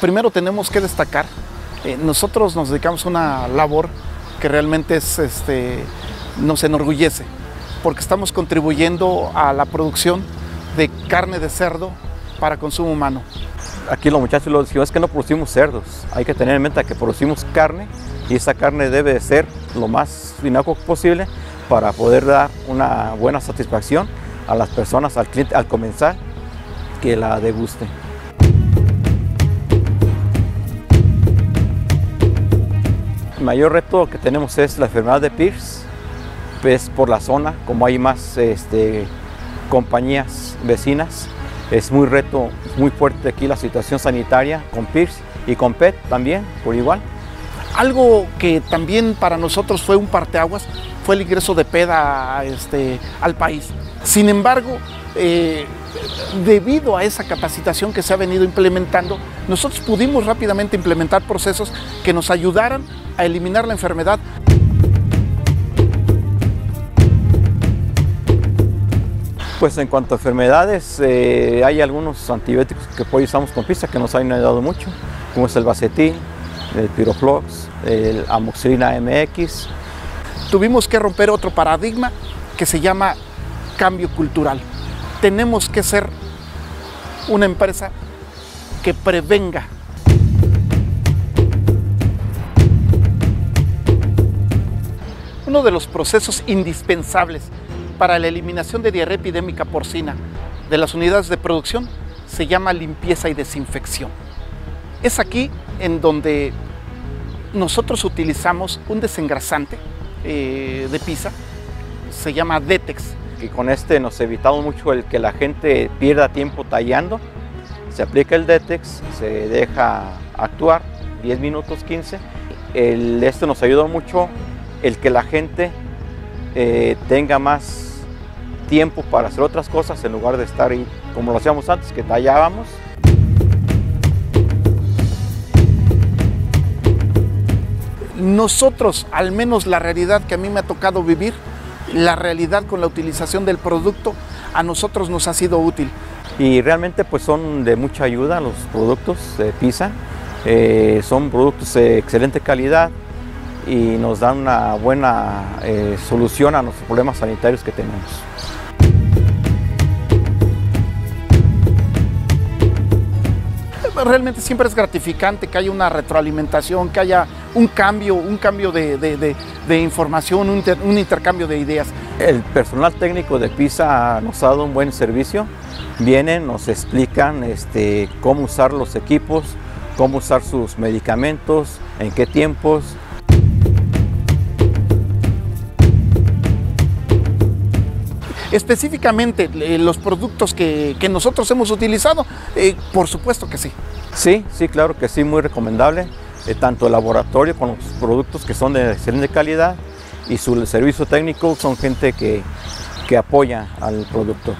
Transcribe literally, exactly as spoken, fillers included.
Primero tenemos que destacar, eh, nosotros nos dedicamos a una labor que realmente es, este, nos enorgullece, porque estamos contribuyendo a la producción de carne de cerdo para consumo humano. Aquí los muchachos lo dijeron, es que no producimos cerdos, hay que tener en mente que producimos carne y esa carne debe de ser lo más dinámico posible para poder dar una buena satisfacción a las personas, al cliente, al comensal que la deguste. El mayor reto que tenemos es la enfermedad de PIRS, pues por la zona, como hay más este, compañías vecinas, es muy reto, muy fuerte aquí la situación sanitaria con PIRS y con P E T también, por igual. Algo que también para nosotros fue un parteaguas fue el ingreso de PEDA este, al país. Sin embargo, eh, debido a esa capacitación que se ha venido implementando, nosotros pudimos rápidamente implementar procesos que nos ayudaran a eliminar la enfermedad. Pues en cuanto a enfermedades, eh, hay algunos antibióticos que hoy usamos con PiSA que nos han ayudado mucho, como es el bacetín, el Pyroflox, el Amoxilina M X. Tuvimos que romper otro paradigma que se llama cambio cultural. Tenemos que ser una empresa que prevenga. Uno de los procesos indispensables para la eliminación de diarrea epidémica porcina de las unidades de producción se llama limpieza y desinfección. Es aquí en donde nosotros utilizamos un desengrasante eh, de PiSA, se llama Detex. Y con este nos evitamos mucho el que la gente pierda tiempo tallando. Se aplica el Detex, se deja actuar diez minutos, quince. El, este nos ayuda mucho el que la gente eh, tenga más tiempo para hacer otras cosas en lugar de estar ahí, como lo hacíamos antes, que tallábamos. Nosotros, al menos la realidad que a mí me ha tocado vivir, la realidad con la utilización del producto a nosotros nos ha sido útil. Y realmente pues son de mucha ayuda los productos de PiSA, eh, son productos de excelente calidad y nos dan una buena eh, solución a nuestros problemas sanitarios que tenemos. Realmente siempre es gratificante que haya una retroalimentación, que haya un cambio, un cambio de, de, de, de información, un, inter, un intercambio de ideas. El personal técnico de PiSA nos ha dado un buen servicio. Vienen, nos explican este, cómo usar los equipos, cómo usar sus medicamentos, en qué tiempos. Específicamente eh, los productos que, que nosotros hemos utilizado, eh, por supuesto que sí. Sí, sí, claro que sí, muy recomendable, eh, tanto el laboratorio con los productos que son de excelente calidad y su servicio técnico son gente que, que apoya al producto.